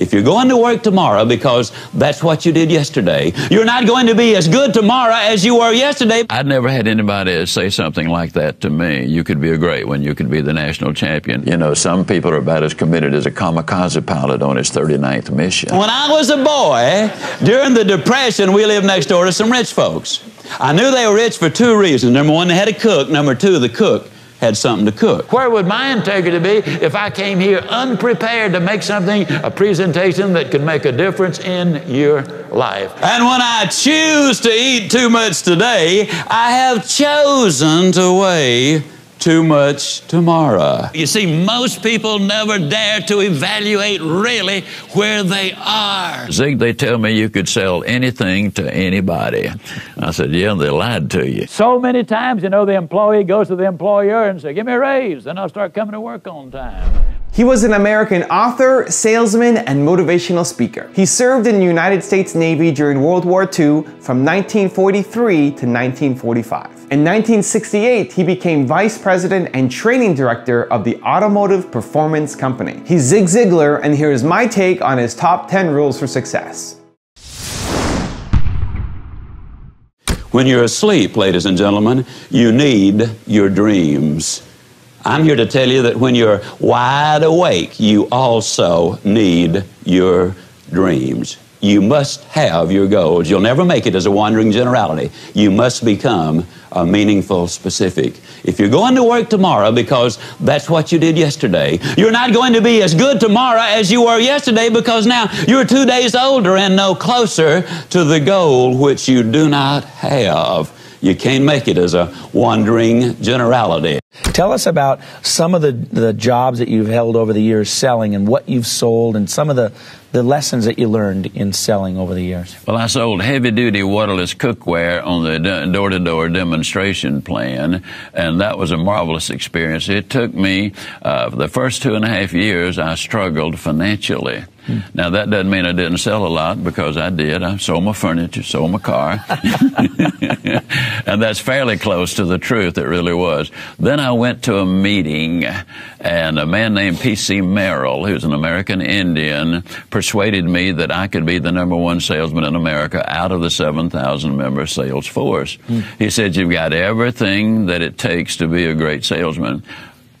If you're going to work tomorrow because that's what you did yesterday, you're not going to be as good tomorrow as you were yesterday. I'd never had anybody say something like that to me. You could be a great one. You could be the national champion. You know, some people are about as committed as a kamikaze pilot on his 39th mission. When I was a boy, during the Depression, we lived next door to some rich folks. I knew they were rich for two reasons. Number one, they had a cook. Number two, the cook had something to cook. Where would my integrity be if I came here unprepared to make something, a presentation that could make a difference in your life? And when I choose to eat too much today, I have chosen to weigh too much tomorrow. You see, most people never dare to evaluate really where they are. Zig, they tell me you could sell anything to anybody. I said, yeah, they lied to you. So many times, you know, the employee goes to the employer and says, give me a raise, then I'll start coming to work on time. He was an American author, salesman, and motivational speaker. He served in the United States Navy during World War II from 1943 to 1945. In 1968, he became vice president and training director of the Automotive Performance Company. He's Zig Ziglar, and here is my take on his top 10 rules for success. When you're asleep, ladies and gentlemen, you need your dreams. I'm here to tell you that when you're wide awake, you also need your dreams. You must have your goals. You'll never make it as a wandering generality. You must become a meaningful specific. If you're going to work tomorrow because that's what you did yesterday, you're not going to be as good tomorrow as you were yesterday because now you're 2 days older and no closer to the goal which you do not have. You can't make it as a wandering generality. Tell us about some of the jobs that you've held over the years selling and what you've sold and some of the lessons that you learned in selling over the years. Well, I sold heavy-duty waterless cookware on the door-to-door demonstration plan, and that was a marvelous experience. It took me, for the first 2.5 years, I struggled financially. Now, that doesn't mean I didn't sell a lot, because I did. I sold my furniture, sold my car. And that's fairly close to the truth, it really was. Then I went to a meeting, and a man named P.C. Merrill, who's an American Indian, persuaded me that I could be the #1 salesman in America out of the 7,000-member sales force. He said, you've got everything that it takes to be a great salesman,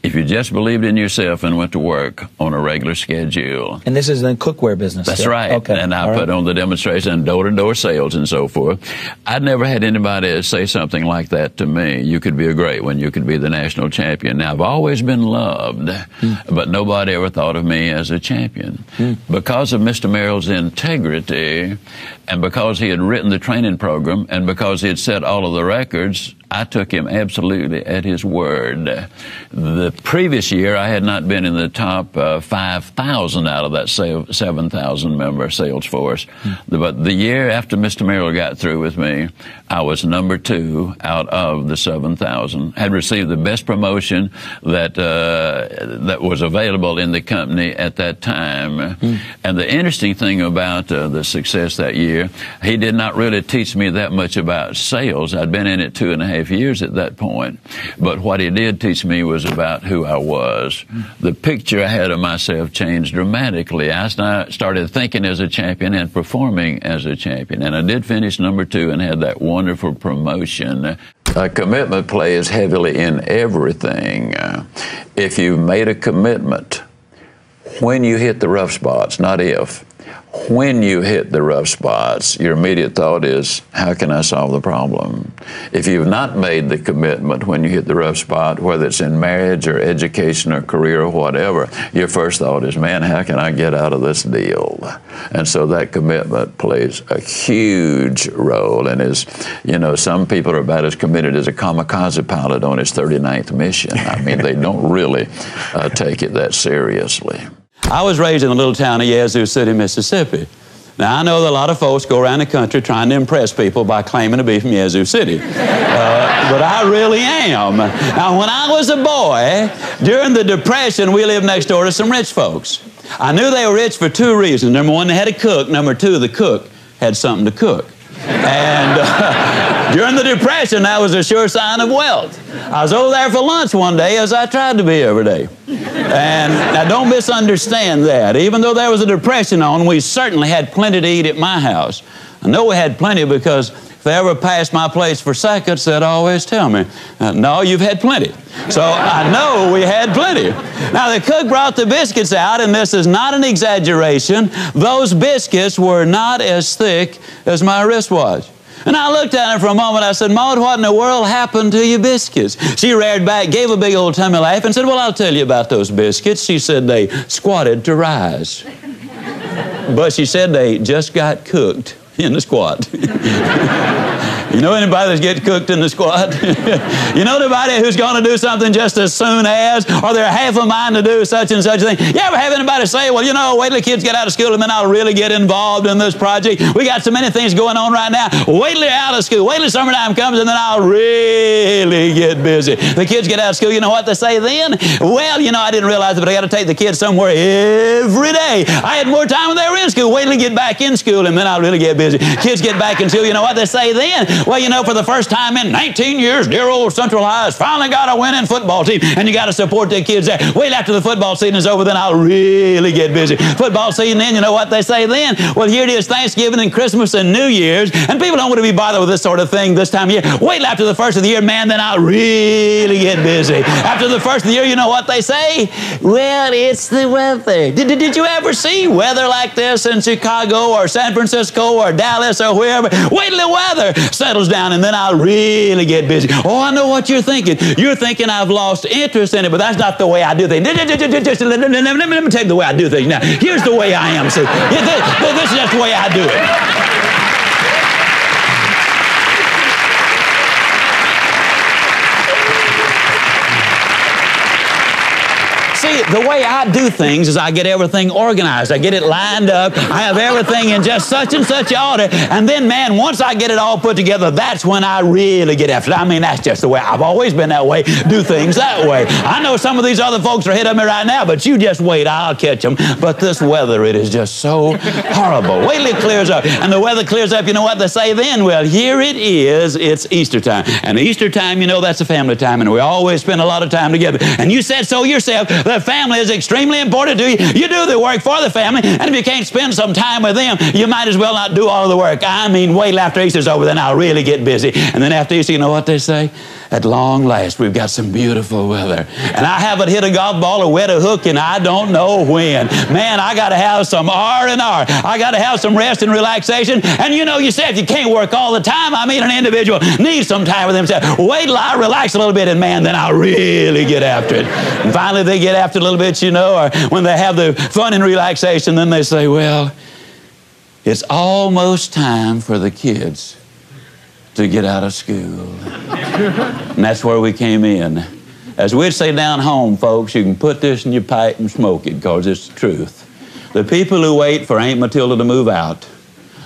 if you just believed in yourself and went to work on a regular schedule. And this is in the cookware business. That's right. Okay. And I put on the demonstration and door-to-door sales and so forth. I'd never had anybody say something like that to me. You could be a great one. You could be the national champion. Now, I've always been loved, but nobody ever thought of me as a champion. Because of Mr. Merrill's integrity, and because he had written the training program, and because he had set all of the records, I took him absolutely at his word. The previous year, I had not been in the top 5,000 out of that 7,000-member sales force. But the year after Mr. Merrill got through with me, I was #2 out of the 7,000. Had received the best promotion that that was available in the company at that time. And the interesting thing about the success that year, he did not really teach me that much about sales. I'd been in it 2.5 years at that point, but what he did teach me was about who I was. The picture I had of myself changed dramatically. I started thinking as a champion and performing as a champion, and I did finish #2 and had that wonderful promotion. Commitment plays heavily in everything. If you've made a commitment, when you hit the rough spots, not if, when you hit the rough spots, your immediate thought is, how can I solve the problem? If you've not made the commitment when you hit the rough spot, whether it's in marriage or education or career or whatever, your first thought is, man, how can I get out of this deal? And so that commitment plays a huge role and is, you know, some people are about as committed as a kamikaze pilot on his 39th mission. I mean, they don't really take it that seriously. I was raised in the little town of Yazoo City, Mississippi. Now, I know that a lot of folks go around the country trying to impress people by claiming to be from Yazoo City. But I really am. Now, when I was a boy, during the Depression, we lived next door to some rich folks. I knew they were rich for two reasons. Number one, they had a cook. Number two, the cook had something to cook. And during the Depression, that was a sure sign of wealth. I was over there for lunch one day, as I tried to be every day. And now don't misunderstand that. Even though there was a depression on, we certainly had plenty to eat at my house. I know we had plenty because if they ever passed my place for seconds, they'd always tell me, no, you've had plenty. So I know we had plenty. Now, the cook brought the biscuits out, and this is not an exaggeration. Those biscuits were not as thick as my wristwatch. And I looked at her for a moment. I said, Maud, what in the world happened to your biscuits? She reared back, gave a big old tummy laugh, and said, well, I'll tell you about those biscuits. She said they squatted to rise. But she said they just got cooked in the squat. You know anybody that's getting cooked in the squat? You know anybody who's going to do something just as soon as, or they're half a mind to do such and such a thing? You ever have anybody say, well, you know, wait till the kids get out of school and then I'll really get involved in this project. We got so many things going on right now. Wait till they're out of school. Wait till summertime comes and then I'll really get busy. The kids get out of school, you know what they say then? Well, you know, I didn't realize it, but I got to take the kids somewhere every day. I had more time when they were in school. Wait till they get back in school and then I'll really get busy. Kids get back in school, you know what they say then? Well, you know, for the first time in 19 years, dear old Central High has finally got a winning football team, and you got to support the kids there. Wait after the football season is over, then I'll really get busy. Football season in, you know what they say then? Well, here it is, Thanksgiving and Christmas and New Year's, and people don't want to be bothered with this sort of thing this time of year. Wait after the first of the year, man, then I'll really get busy. After the first of the year, you know what they say? Well, it's the weather. Did you ever see weather like this in Chicago or San Francisco or Dallas or wherever? Wait till the weather settles down, and then I'll really get busy. Oh, I know what you're thinking. You're thinking I've lost interest in it, but that's not the way I do things. Let me tell you the way I do things now. Here's the way I am. See, this is just the way I do it. See, the way I do things is I get everything organized. I get it lined up. I have everything in just such and such order. And then, man, once I get it all put together, that's when I really get after it. I mean, that's just the way. I've always been that way. Do things that way. I know some of these other folks are ahead of me right now, but you just wait. I'll catch them. But this weather, it is just so horrible. Wait till it clears up. And the weather clears up, you know what they say then? Well, here it is. It's Easter time. And Easter time, you know, that's a family time, and we always spend a lot of time together. And you said so yourself. The family is extremely important to you. You do the work for the family, and if you can't spend some time with them, you might as well not do all of the work. I mean, wait till after Easter's over, then I'll really get busy. And then after Easter, you know what they say? At long last, we've got some beautiful weather. And I haven't hit a golf ball or wet a hook, and I don't know when. Man, I got to have some R&R. I got to have some rest and relaxation. And you know yourself, you can't work all the time. I mean, an individual needs some time with himself. Wait till I relax a little bit, and man, then I'll really get after it. And finally, they get after a little bit, you know, or when they have the fun and relaxation, then they say, well, it's almost time for the kids to get out of school. And that's where we came in. As we'd say down home, folks, you can put this in your pipe and smoke it, because it's the truth. The people who wait for Aunt Matilda to move out,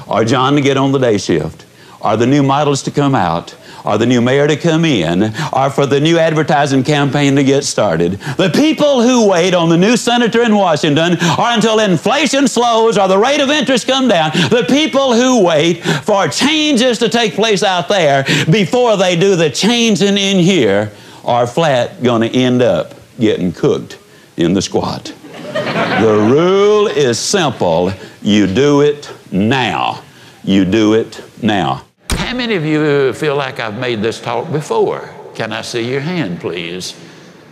or John to get on the day shift, or the new models to come out, or the new mayor to come in, or for the new advertising campaign to get started. The people who wait on the new senator in Washington, or until inflation slows, or the rate of interest come down. The people who wait for changes to take place out there before they do the changing in here are flat gonna end up getting cooked in the squat. The rule is simple. You do it now. You do it now. How many of you feel like I've made this talk before? Can I see your hand, please?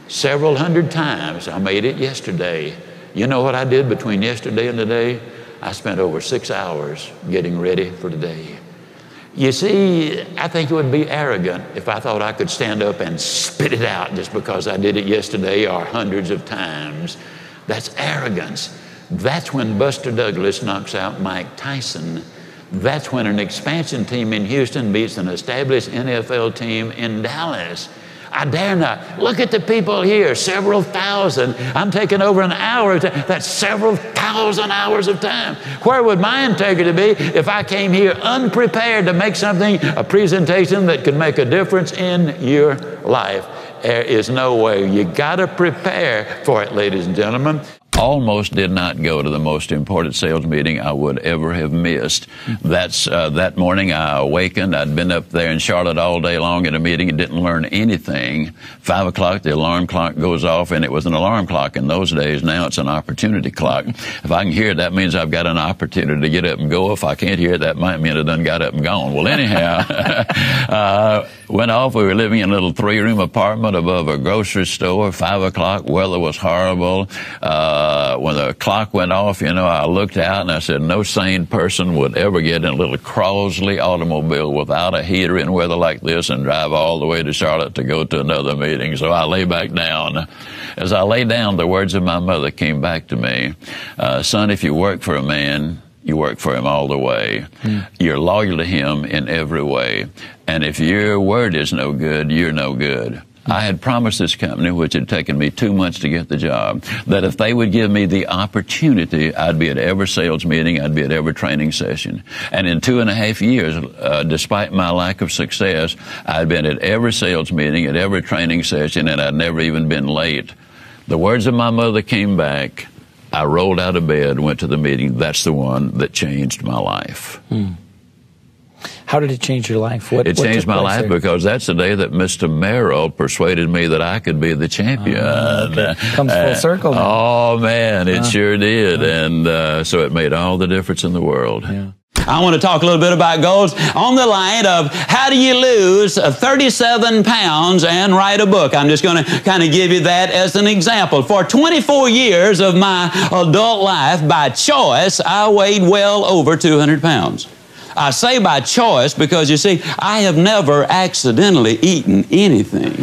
Several hundred times. I made it yesterday. You know what I did between yesterday and today? I spent over 6 hours getting ready for today. You see, I think it would be arrogant if I thought I could stand up and spit it out just because I did it yesterday or hundreds of times. That's arrogance. That's when Buster Douglas knocks out Mike Tyson. That's when an expansion team in Houston beats an established NFL team in Dallas. I dare not. Look at the people here, several thousand. I'm taking over an hour of time. That's several thousand hours of time. Where would my integrity be if I came here unprepared to make something, a presentation that could make a difference in your life? There is no way. You gotta prepare for it, ladies and gentlemen. almost did not go to the most important sales meeting I would ever have missed. That's that morning I awakened. I'd been up there in Charlotte all day long at a meeting and didn't learn anything. 5 o'clock, the alarm clock goes off, and it was an alarm clock in those days. Now it's an opportunity clock. If I can hear it, that means I've got an opportunity to get up and go. If I can't hear it, that might mean I done got up and gone. Well, anyhow, went off. We were living in a little three-room apartment above a grocery store. 5 o'clock, weather was horrible. When the clock went off, you know, I looked out and I said, no sane person would ever get in a little Crosley automobile without a heater in weather like this and drive all the way to Charlotte to go to another meeting. So I lay back down. As I lay down, the words of my mother came back to me. Son, if you work for a man, you work for him all the way. You're loyal to him in every way. And if your word is no good, you're no good. I had promised this company, which had taken me 2 months to get the job, that if they would give me the opportunity, I'd be at every sales meeting, I'd be at every training session. And in 2.5 years, despite my lack of success, I'd been at every sales meeting, at every training session, and I'd never even been late. The words of my mother came back. I rolled out of bed, went to the meeting. That's the one that changed my life. How did it change your life? It changed my life because that's the day that Mr. Merrill persuaded me that I could be the champion. Comes full circle. Oh, man, it sure did. And so it made all the difference in the world. I want to talk a little bit about goals on the light of how do you lose 37 pounds and write a book. I'm just going to kind of give you that as an example. For 24 years of my adult life, by choice, I weighed well over 200 pounds. I say by choice because, you see, I have never accidentally eaten anything.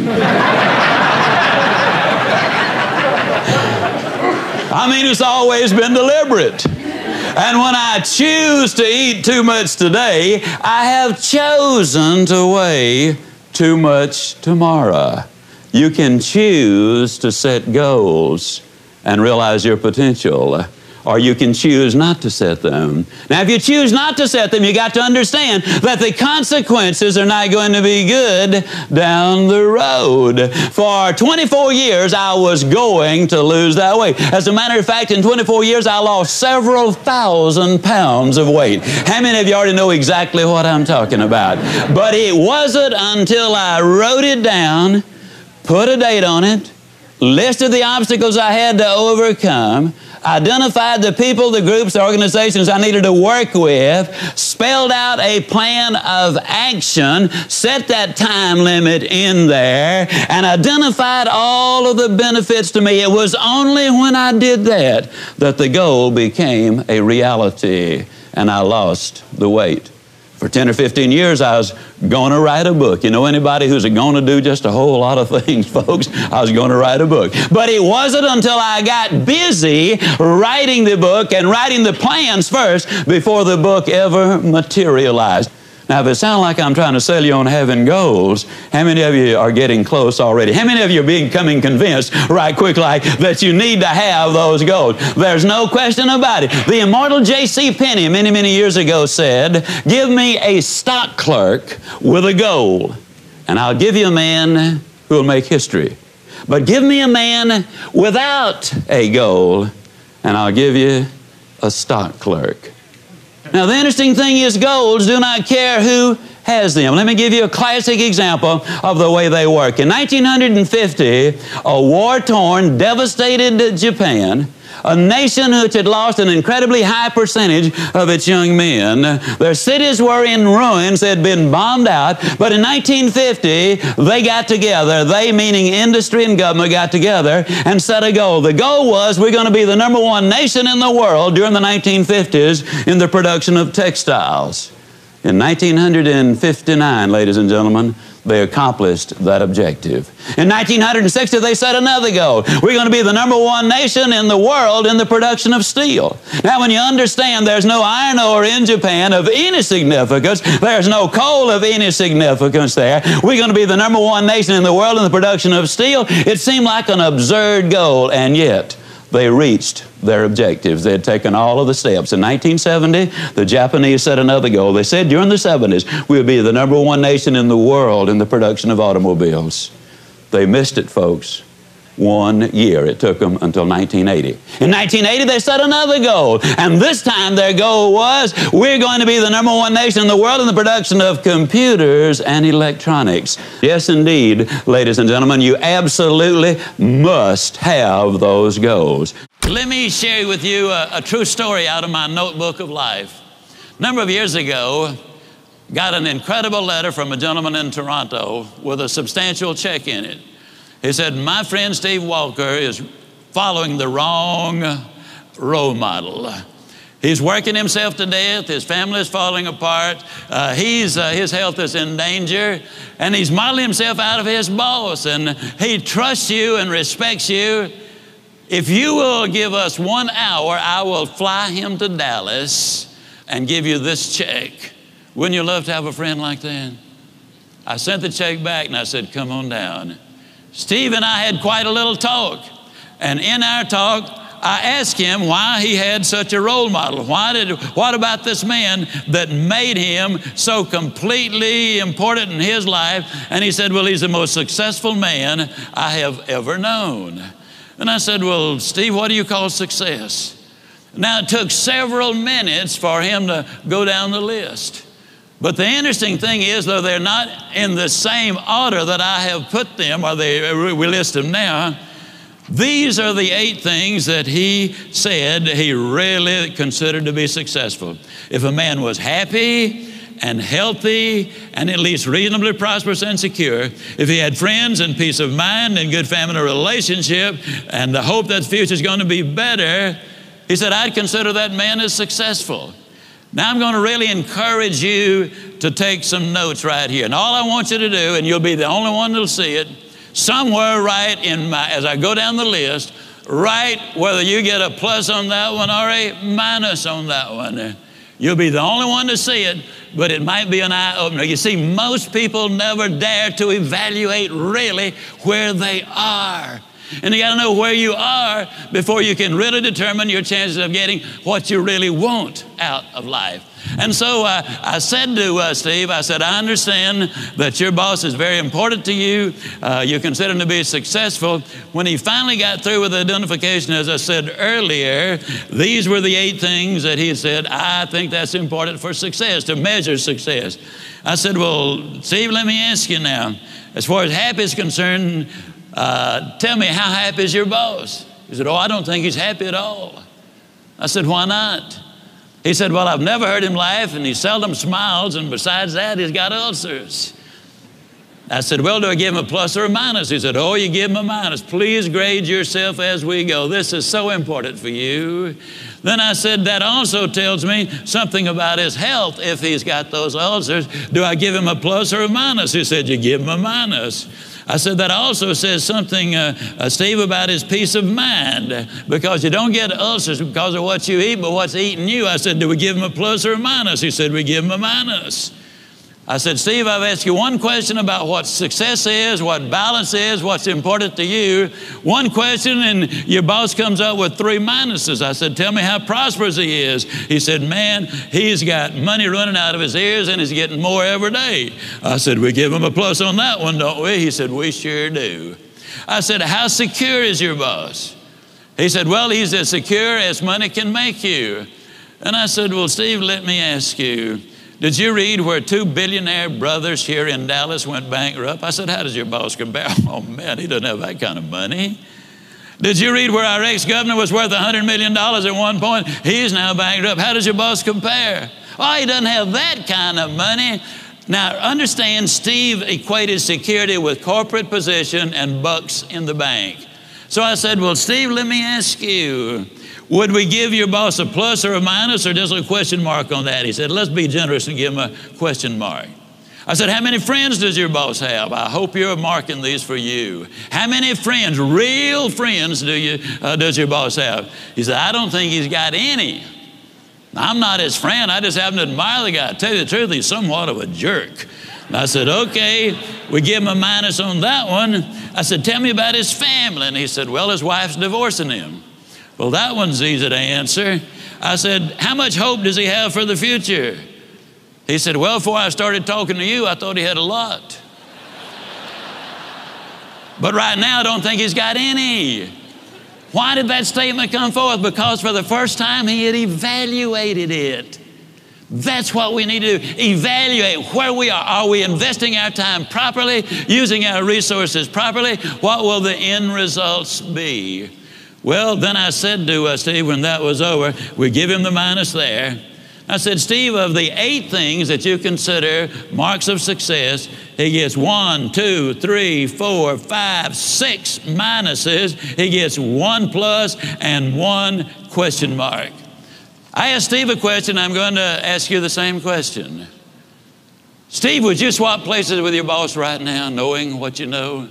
I mean, it's always been deliberate. And when I choose to eat too much today, I have chosen to weigh too much tomorrow. You can choose to set goals and realize your potential, or you can choose not to set them. Now, if you choose not to set them, you got to understand that the consequences are not going to be good down the road. For 24 years, I was going to lose that weight. As a matter of fact, in 24 years, I lost several thousand pounds of weight. How many of you already know exactly what I'm talking about? But it wasn't until I wrote it down, put a date on it, listed the obstacles I had to overcome, identified the people, the groups, the organizations I needed to work with, spelled out a plan of action, set that time limit in there, and identified all of the benefits to me. It was only when I did that that the goal became a reality, and I lost the weight. For 10 or 15 years, I was going to write a book. You know anybody who's going to do just a whole lot of things, folks? I was going to write a book. But it wasn't until I got busy writing the book and writing the plans first before the book ever materialized. Now, if it sounds like I'm trying to sell you on having goals, how many of you are getting close already? How many of you are becoming convinced right quick like that you need to have those goals? There's no question about it. The immortal J.C. Penney many, many years ago said, give me a stock clerk with a goal, and I'll give you a man who will make history. But give me a man without a goal, and I'll give you a stock clerk. Now, the interesting thing is goals do not care who has them. Let me give you a classic example of the way they work. In 1950, a war-torn, devastated Japan, a nation which had lost an incredibly high percentage of its young men, their cities were in ruins, they had been bombed out, but in 1950, they got together, they meaning industry and government got together and set a goal. The goal was we're going to be the #1 nation in the world during the 1950s in the production of textiles. In 1959, ladies and gentlemen, they accomplished that objective. In 1960, they set another goal. We're going to be the #1 nation in the world in the production of steel. Now, when you understand there's no iron ore in Japan of any significance, there's no coal of any significance there, we're going to be the #1 nation in the world in the production of steel, it seemed like an absurd goal, and yet they reached their objectives. They had taken all of the steps. In 1970, the Japanese set another goal. They said during the 70s, we'll be the #1 nation in the world in the production of automobiles. They missed it, folks. 1 year. It took them until 1980. In 1980, they set another goal, and this time their goal was, we're going to be the #1 nation in the world in the production of computers and electronics. Yes, indeed, ladies and gentlemen, you absolutely must have those goals. Let me share with you a true story out of my notebook of life. A number of years ago, got an incredible letter from a gentleman in Toronto with a substantial check in it. He said, my friend Steve Walker is following the wrong role model. He's working himself to death, his family is falling apart, his health is in danger, and he's modeling himself out of his boss, and he trusts you and respects you. If you will give us 1 hour, I will fly him to Dallas and give you this check. Wouldn't you love to have a friend like that? I sent the check back and I said, come on down. Steve and I had quite a little talk. And in our talk, I asked him why he had such a role model. What about this man that made him so completely important in his life? And he said, well, he's the most successful man I have ever known. And I said, well, Steve, what do you call success? Now, it took several minutes for him to go down the list. But the interesting thing is, though they're not in the same order that I have put them, or we list them now, these are the 8 things that he said he really considered to be successful. If a man was happy and healthy and at least reasonably prosperous and secure, if he had friends and peace of mind and good family relationship and the hope that the future is going to be better, he said, I'd consider that man as successful. Now I'm going to really encourage you to take some notes right here. And all I want you to do, and you'll be the only one that'll see it, somewhere right in my, as I go down the list, write whether you get a plus on that one or a minus on that one. You'll be the only one to see it, but it might be an eye-opener. You see, most people never dare to evaluate really where they are. And you got to know where you are before you can really determine your chances of getting what you really want out of life. And so I said to Steve, I said, I understand that your boss is very important to you. You consider him to be successful. When he finally got through with the identification, as I said earlier, these were the 8 things that he said, I think that's important for success, to measure success. I said, well, Steve, let me ask you now, as far as happy is concerned, tell me, how happy is your boss? He said, oh, I don't think he's happy at all. I said, why not? He said, well, I've never heard him laugh, and he seldom smiles, and besides that, he's got ulcers. I said, well, do I give him a plus or a minus? He said, oh, you give him a minus. Please grade yourself as we go. This is so important for you. Then I said, that also tells me something about his health if he's got those ulcers. Do I give him a plus or a minus? He said, you give him a minus. I said, that also says something, Steve, about his peace of mind, because you don't get ulcers because of what you eat, but what's eating you. I said, do we give him a plus or a minus? He said, we give him a minus. I said, Steve, I've asked you one question about what success is, what balance is, what's important to you. One question, and your boss comes up with 3 minuses. I said, tell me how prosperous he is. He said, man, he's got money running out of his ears and he's getting more every day. I said, we give him a plus on that one, don't we? He said, we sure do. I said, how secure is your boss? He said, well, he's as secure as money can make you. And I said, well, Steve, let me ask you, did you read where 2 billionaire brothers here in Dallas went bankrupt? I said, how does your boss compare? Oh man, he doesn't have that kind of money. Did you read where our ex-governor was worth $100 million at one point? He's now bankrupt. How does your boss compare? Oh, he doesn't have that kind of money. Now understand, Steve equated security with corporate position and bucks in the bank. So I said, well, Steve, let me ask you, would we give your boss a plus or a minus or just a question mark on that? He said, let's be generous and give him a question mark. I said, how many friends does your boss have? I hope you're marking these for you. How many friends, real friends, does your boss have? He said, I don't think he's got any. I'm not his friend, I just happen to admire the guy. I tell you the truth, he's somewhat of a jerk. And I said, okay, we give him a minus on that one. I said, tell me about his family. And he said, well, his wife's divorcing him. Well, that one's easy to answer. I said, how much hope does he have for the future? He said, well, before I started talking to you, I thought he had a lot. But right now, I don't think he's got any. Why did that statement come forth? Because for the first time, he had evaluated it. That's what we need to do, evaluate where we are. Are we investing our time properly, using our resources properly? What will the end results be? Well, then I said to Steve, when that was over, we give him the minus there. I said, Steve, of the 8 things that you consider marks of success, he gets 1, 2, 3, 4, 5, 6 minuses. He gets 1 plus and 1 question mark. I asked Steve a question. I'm going to ask you the same question. Steve, would you swap places with your boss right now, knowing what you know?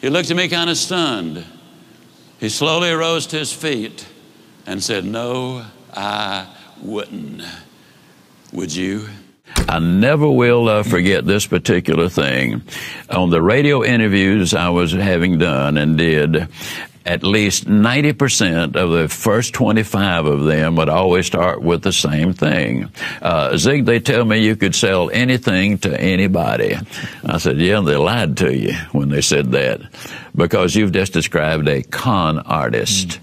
He looked at me kind of stunned. He slowly rose to his feet and said, no, I wouldn't. Would you? I never will forget this particular thing. On the radio interviews I was having done and did, at least 90% of the first 25 of them would always start with the same thing. Zig, they tell me you could sell anything to anybody. I said, yeah, they lied to you when they said that, because you've just described a con artist.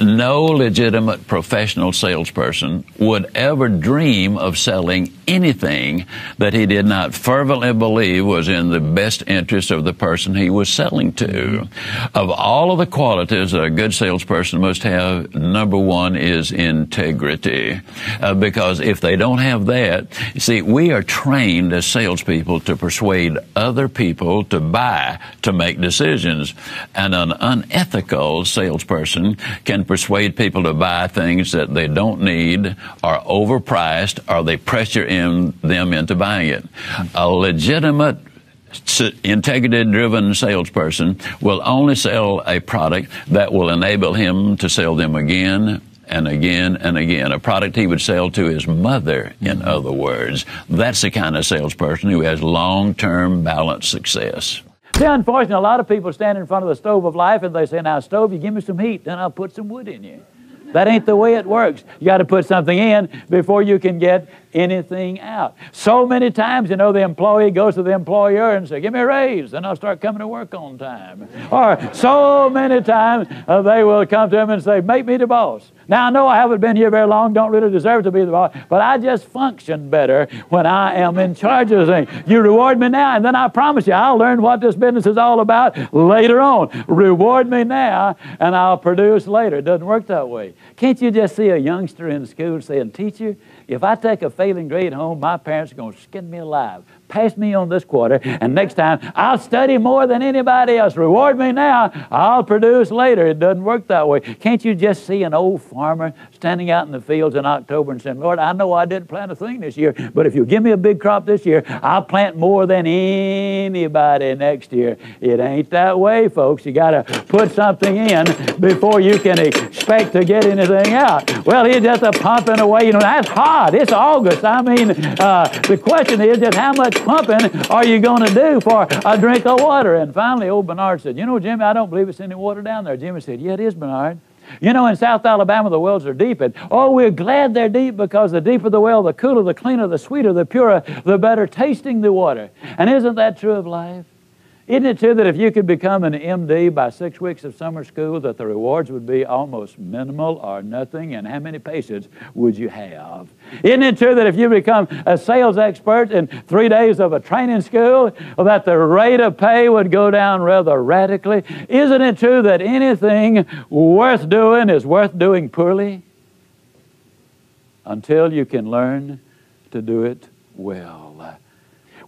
No legitimate professional salesperson would ever dream of selling anything that he did not fervently believe was in the best interest of the person he was selling to. Of all of the qualities that a good salesperson must have, number 1 is integrity. Because if they don't have that, you see, we are trained as salespeople to persuade other people to buy, to make decisions. And an unethical salesperson can persuade people to buy things that they don't need, are overpriced, or they pressure them into buying it. A legitimate, integrity-driven salesperson will only sell a product that will enable him to sell them again and again and again, a product he would sell to his mother, in other words. That's the kind of salesperson who has long-term balanced success. See, unfortunately, a lot of people stand in front of the stove of life and they say, now, stove, you give me some heat, then I'll put some wood in you. That ain't the way it works. You got to put something in before you can get anything out. So many times, you know, the employee goes to the employer and says, give me a raise, then I'll start coming to work on time. Or so many times they will come to him and say, make me the boss. Now, I know I haven't been here very long, don't really deserve to be the boss, but I just function better when I am in charge of the thing. You reward me now, and then I promise you, I'll learn what this business is all about later on. Reward me now, and I'll produce later. It doesn't work that way. Can't you just see a youngster in school saying, teacher, if I take a failing grade home, my parents are going to skin me alive. Pass me on this quarter, and next time I'll study more than anybody else. Reward me now, I'll produce later. It doesn't work that way. Can't you just see an old farmer standing out in the fields in October and saying, Lord, I know I didn't plant a thing this year, but if you give me a big crop this year, I'll plant more than anybody next year. It ain't that way, folks. You got to put something in before you can expect to get anything out. Well, he's just a pumping away. You know, that's hot. It's August. I mean, the question is just how much pumping are you going to do for a drink of water? And finally, old Bernard said, you know, Jimmy, I don't believe it's any water down there. Jimmy said, yeah, it is, Bernard. You know, in South Alabama, the wells are deep. And, oh, we're glad they're deep, because the deeper the well, the cooler, the cleaner, the sweeter, the purer, the better tasting the water. And isn't that true of life? Isn't it true that if you could become an MD by 6 weeks of summer school, that the rewards would be almost minimal or nothing? And how many patients would you have? Isn't it true that if you become a sales expert in 3 days of a training school, that the rate of pay would go down rather radically? Isn't it true that anything worth doing is worth doing poorly until you can learn to do it well?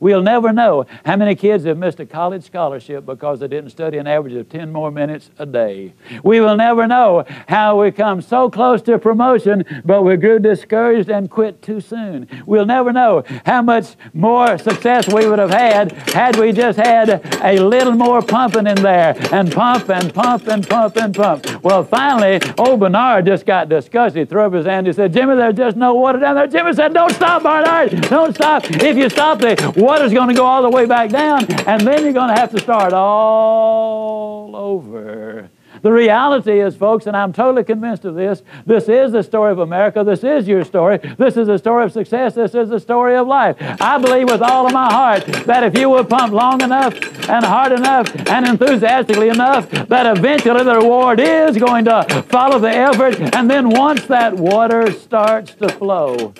We'll never know how many kids have missed a college scholarship because they didn't study an average of 10 more minutes a day. We will never know how we come so close to promotion, but we grew discouraged and quit too soon. We'll never know how much more success we would have had we just had a little more pumping in there, and pump and pump and pump and pump. Well, finally, old Bernard just got disgusted. He threw up his hand. He said, Jimmy, there's just no water down there. Jimmy said, don't stop, Bernard. Don't stop. If you stop, the water's going to go all the way back down, and then you're going to have to start all over. The reality is, folks, and I'm totally convinced of this, this is the story of America. This is your story. This is the story of success. This is the story of life. I believe with all of my heart that if you will pump long enough and hard enough and enthusiastically enough, that eventually the reward is going to follow the effort. And then once that water starts to flow,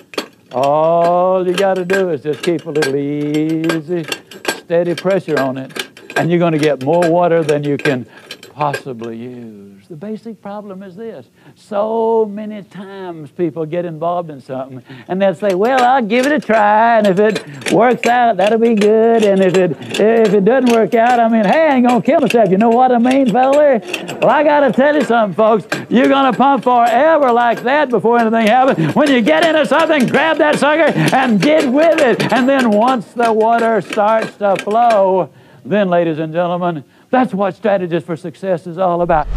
all you got to do is just keep a little easy, steady pressure on it, and you're going to get more water than you can possibly use. The basic problem is this. So many times people get involved in something, and they'll say, well, I'll give it a try, and if it works out, that'll be good, and if it doesn't work out, I mean, hey, I ain't going to kill myself. You know what I mean, fella? Well, I got to tell you something, folks. You're going to pump forever like that before anything happens. When you get into something, grab that sucker and get with it. And then once the water starts to flow, then, ladies and gentlemen, that's what Strategist for Success is all about.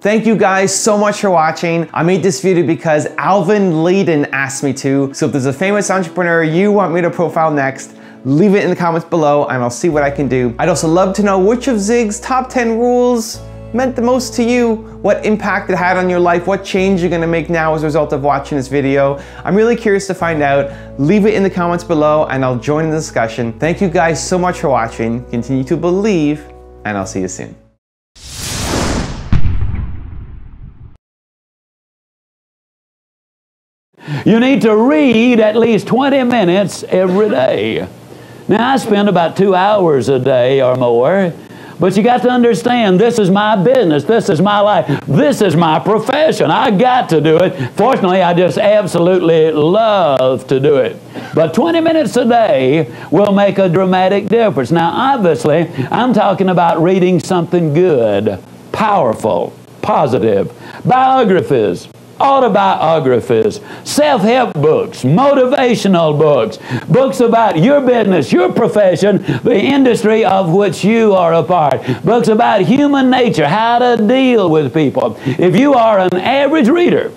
Thank you guys so much for watching. I made this video because Alvin Leyden asked me to. So if there's a famous entrepreneur you want me to profile next, leave it in the comments below and I'll see what I can do. I'd also love to know which of Zig's top 10 rules meant the most to you, what impact it had on your life, what change you're gonna make now as a result of watching this video. I'm really curious to find out. Leave it in the comments below and I'll join in the discussion. Thank you guys so much for watching. Continue to believe and I'll see you soon. You need to read at least 20 minutes every day. Now I spend about 2 hours a day or more. But you got to understand, this is my business, this is my life, this is my profession. I got to do it. Fortunately, I just absolutely love to do it. But 20 minutes a day will make a dramatic difference. Now, obviously, I'm talking about reading something good, powerful, positive, biographies, autobiographies, self-help books, motivational books, books about your business, your profession, the industry of which you are a part, books about human nature, how to deal with people. If you are an average reader,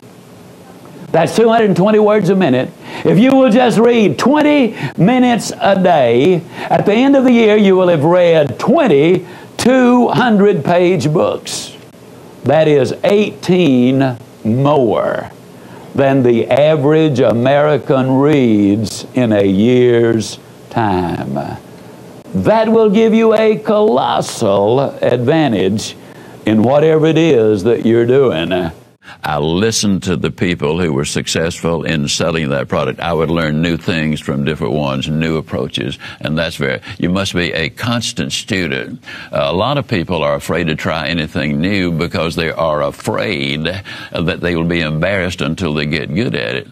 that's 220 words a minute. If you will just read 20 minutes a day, at the end of the year you will have read 20 200-page books. That is 18 more than the average American reads in a year's time. That will give you a colossal advantage in whatever it is that you're doing. I listened to the people who were successful in selling that product. I would learn new things from different ones, new approaches, and that's very, you must be a constant student. A lot of people are afraid to try anything new because they are afraid that they will be embarrassed until they get good at it.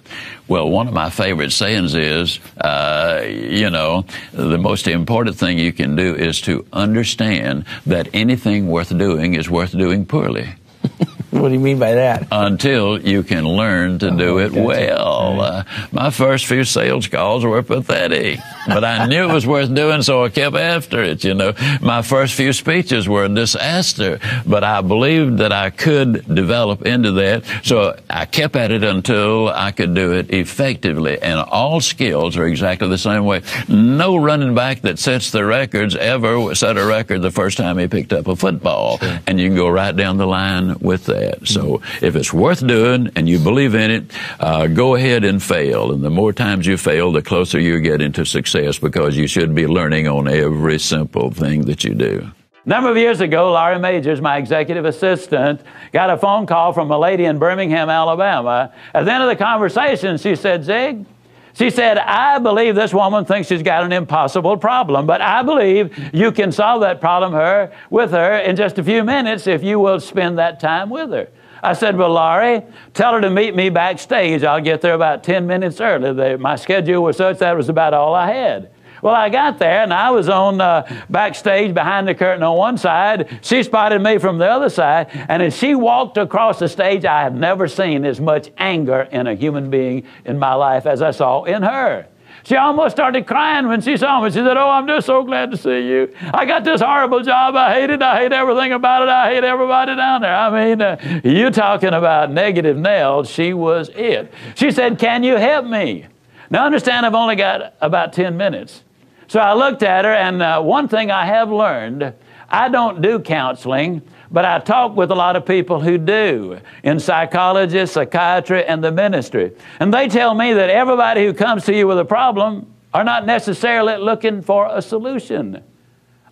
Well, one of my favorite sayings is, you know, the most important thing you can do is to understand that anything worth doing is worth doing poorly. What do you mean by that? Until you can learn to do it well. My first few sales calls were pathetic, but I knew it was worth doing, so I kept after it, you know. My first few speeches were a disaster, but I believed that I could develop into that, so I kept at it until I could do it effectively. And all skills are exactly the same way. No running back that sets the records ever set a record the first time he picked up a football, sure. And you can go right down the line with that. So if it's worth doing and you believe in it, go ahead and fail. And the more times you fail, the closer you get into success, because you should be learning on every simple thing that you do. A number of years ago, Larry Majors, my executive assistant, got a phone call from a lady in Birmingham, Alabama. At the end of the conversation, she said, Zig, she said, I believe this woman thinks she's got an impossible problem, but I believe you can solve that problem with her in just a few minutes if you will spend that time with her. I said, well, Larry, tell her to meet me backstage. I'll get there about 10 minutes early. My schedule was such that was about all I had. Well, I got there, and I was on backstage behind the curtain on one side. She spotted me from the other side, and as she walked across the stage, I have never seen as much anger in a human being in my life as I saw in her. She almost started crying when she saw me. She said, oh, I'm just so glad to see you. I got this horrible job. I hate it. I hate everything about it. I hate everybody down there. I mean, you're talking about negative Nell. She was it. She said, can you help me? Now, understand, I've only got about 10 minutes. So I looked at her, and one thing I have learned, I don't do counseling, but I talk with a lot of people who do, in psychology, psychiatry, and the ministry. And they tell me that everybody who comes to you with a problem are not necessarily looking for a solution.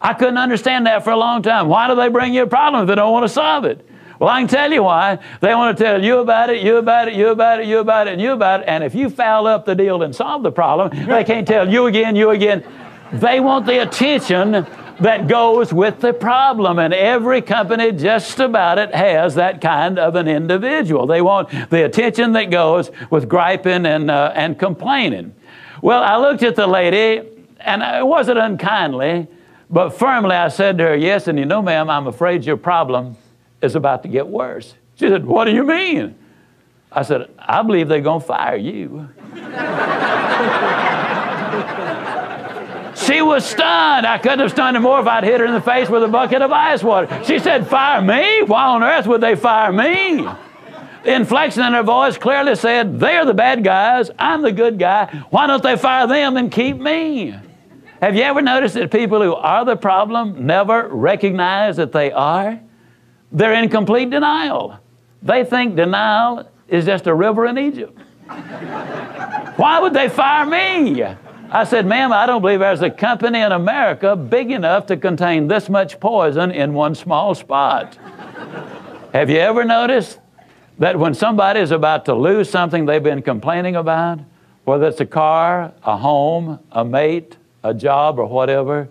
I couldn't understand that for a long time. Why do they bring you a problem if they don't want to solve it? Well, I can tell you why. They want to tell you about it, you about it, you about it, you about it, and you about it. And if you foul up the deal and solve the problem, they can't tell you again, you again. They want the attention that goes with the problem. And every company just about it has that kind of an individual. They want the attention that goes with griping and complaining. Well, I looked at the lady, and it wasn't unkindly, but firmly I said to her, yes, and you know, ma'am, I'm afraid your problem is about to get worse. She said, what do you mean? I said, I believe they're gonna fire you. She was stunned. I couldn't have stunned her more if I'd hit her in the face with a bucket of ice water. She said, fire me? Why on earth would they fire me? The inflection in her voice clearly said, they're the bad guys, I'm the good guy. Why don't they fire them and keep me? Have you ever noticed that people who are the problem never recognize that they are? They're in complete denial. They think denial is just a river in Egypt. Why would they fire me? I said, ma'am, I don't believe there's a company in America big enough to contain this much poison in one small spot. Have you ever noticed that when somebody is about to lose something they've been complaining about, whether it's a car, a home, a mate, a job, or whatever,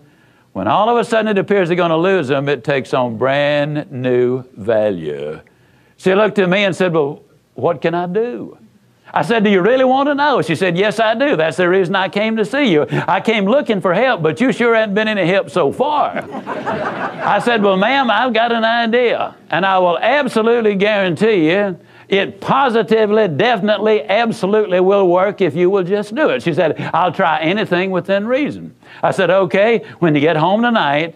when all of a sudden it appears they're going to lose them, it takes on brand new value. She looked at me and said, well, what can I do? I said, do you really want to know? She said, yes, I do. That's the reason I came to see you. I came looking for help, but you sure haven't been any help so far. I said, well, ma'am, I've got an idea, and I will absolutely guarantee you it positively, definitely, absolutely will work if you will just do it. She said, I'll try anything within reason. I said, okay, when you get home tonight,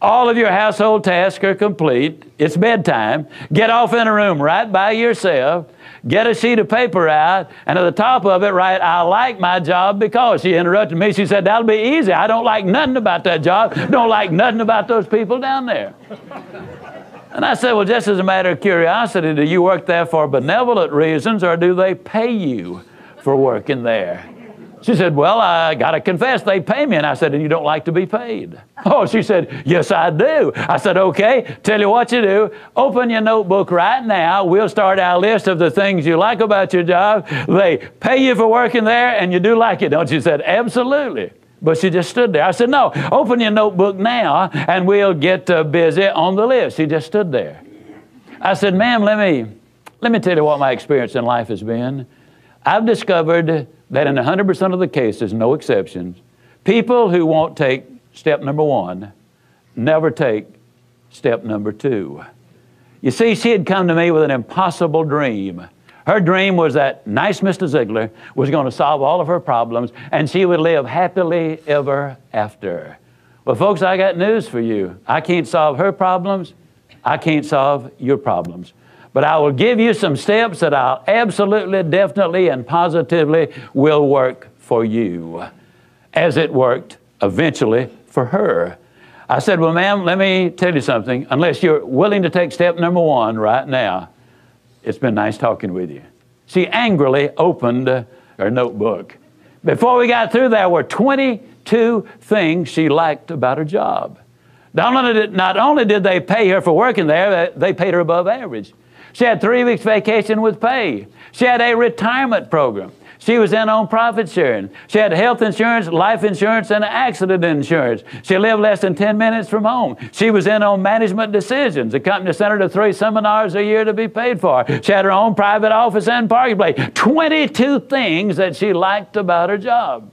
all of your household tasks are complete. It's bedtime. Get off in a room right by yourself. Get a sheet of paper out, and at the top of it write, I like my job because. She interrupted me. She said, that'll be easy. I don't like nothing about that job. Don't like nothing about those people down there. And I said, well, just as a matter of curiosity, do you work there for benevolent reasons, or do they pay you for working there? She said, well, I got to confess, they pay me. And I said, and you don't like to be paid? Oh, she said, yes, I do. I said, okay, tell you what you do. Open your notebook right now. We'll start our list of the things you like about your job. They pay you for working there, and you do like it, don't you? She said, absolutely. But she just stood there. I said, no, open your notebook now, and we'll get busy on the list. She just stood there. I said, ma'am, let me tell you what my experience in life has been. I've discovered that in 100% of the cases, no exceptions, people who won't take step number one never take step number two. You see, she had come to me with an impossible dream. Her dream was that nice Mr. Ziglar was going to solve all of her problems, and she would live happily ever after. Well, folks, I got news for you. I can't solve her problems. I can't solve your problems. But I will give you some steps that I'll absolutely, definitely, and positively will work for you, as it worked eventually for her. I said, well, ma'am, let me tell you something. Unless you're willing to take step number one right now, it's been nice talking with you. She angrily opened her notebook. Before we got through, there were 22 things she liked about her job. Not only did they pay her for working there, they paid her above average. She had 3 weeks vacation with pay. She had a retirement program. She was in on profit sharing. She had health insurance, life insurance, and accident insurance. She lived less than 10 minutes from home. She was in on management decisions. The company sent her to 3 seminars a year to be paid for. She had her own private office and parking place. 22 things that she liked about her job.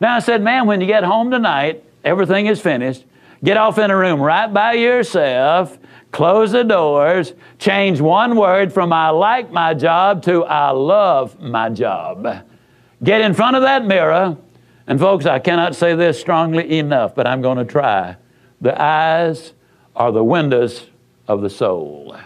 Now, I said, ma'am, when you get home tonight, everything is finished. Get off in a room right by yourself. Close the doors, change one word from I like my job to I love my job. Get in front of that mirror, and folks, I cannot say this strongly enough, but I'm going to try. The eyes are the windows of the soul.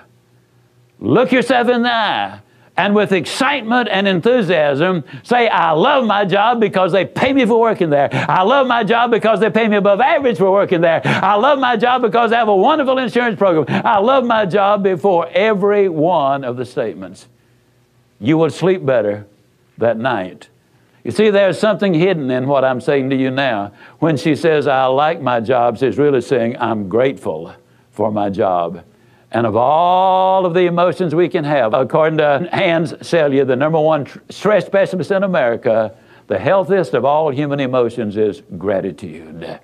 Look yourself in the eye and with excitement and enthusiasm say, I love my job because they pay me for working there. I love my job because they pay me above average for working there. I love my job because I have a wonderful insurance program. I love my job before every one of the statements. You will sleep better that night. You see, there's something hidden in what I'm saying to you now. When she says, I like my job, she's really saying, I'm grateful for my job. And of all of the emotions we can have, according to Hans Selye, the #1 stress specialist in America, the healthiest of all human emotions is gratitude.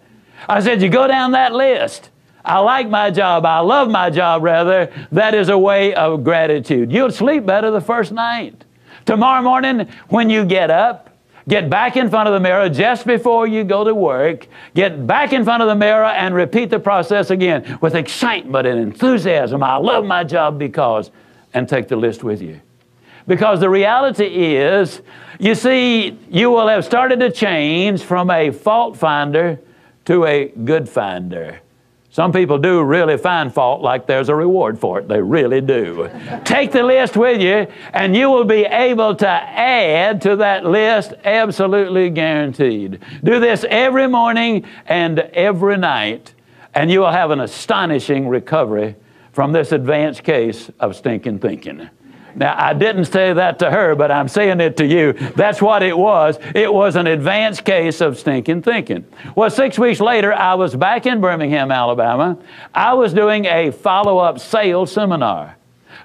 I said, you go down that list. I like my job. I love my job, rather. That is a way of gratitude. You'll sleep better the first night. Tomorrow morning, when you get up, get back in front of the mirror just before you go to work. Get back in front of the mirror and repeat the process again with excitement and enthusiasm. I love my job because, and take the list with you. Because the reality is, you see, you will have started to change from a fault finder to a good finder. Some people do really find fault like there's a reward for it. They really do. Take the list with you, and you will be able to add to that list, absolutely guaranteed. Do this every morning and every night, and you will have an astonishing recovery from this advanced case of stinking thinking. Now, I didn't say that to her, but I'm saying it to you. That's what it was. It was an advanced case of stinking thinking. Well, 6 weeks later, I was back in Birmingham, Alabama. I was doing a follow-up sales seminar.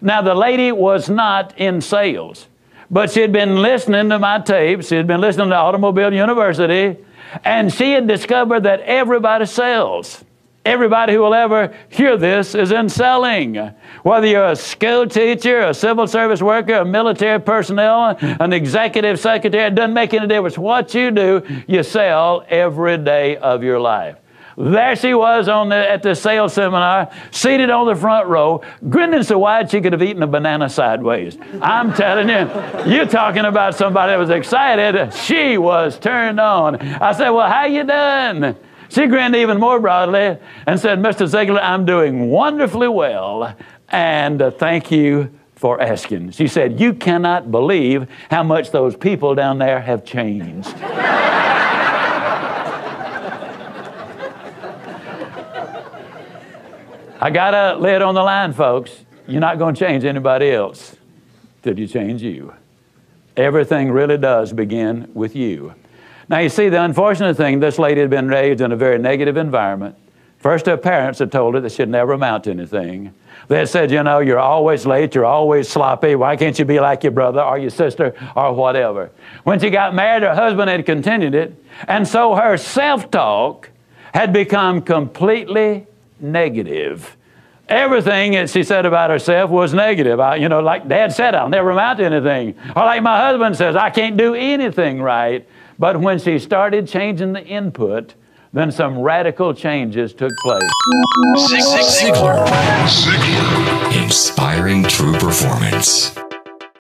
Now, the lady was not in sales, but she'd been listening to my tapes. She'd been listening to Automobile University, and she had discovered that everybody sells. Everybody who will ever hear this is in selling. Whether you're a school teacher, a civil service worker, a military personnel, an executive secretary, it doesn't make any difference what you do, you sell every day of your life. There she was at the sales seminar, seated on the front row, grinning so wide she could have eaten a banana sideways. I'm telling you, you're talking about somebody that was excited. She was turned on. I said, well, how you doing? She grinned even more broadly and said, Mr. Ziglar, I'm doing wonderfully well, and thank you for asking. She said, you cannot believe how much those people down there have changed. I gotta lay it on the line, folks. You're not gonna change anybody else till you change you. Everything really does begin with you. Now, you see, the unfortunate thing, this lady had been raised in a very negative environment. First, her parents had told her that she'd never amount to anything. They had said, you know, you're always late, you're always sloppy, why can't you be like your brother or your sister or whatever? When she got married, her husband had continued it, and so her self-talk had become completely negative. Everything that she said about herself was negative. You know, like Dad said, I'll never amount to anything. Or like my husband says, I can't do anything right. But when she started changing the input, then some radical changes took place. Zig Ziglar. Inspiring true performance.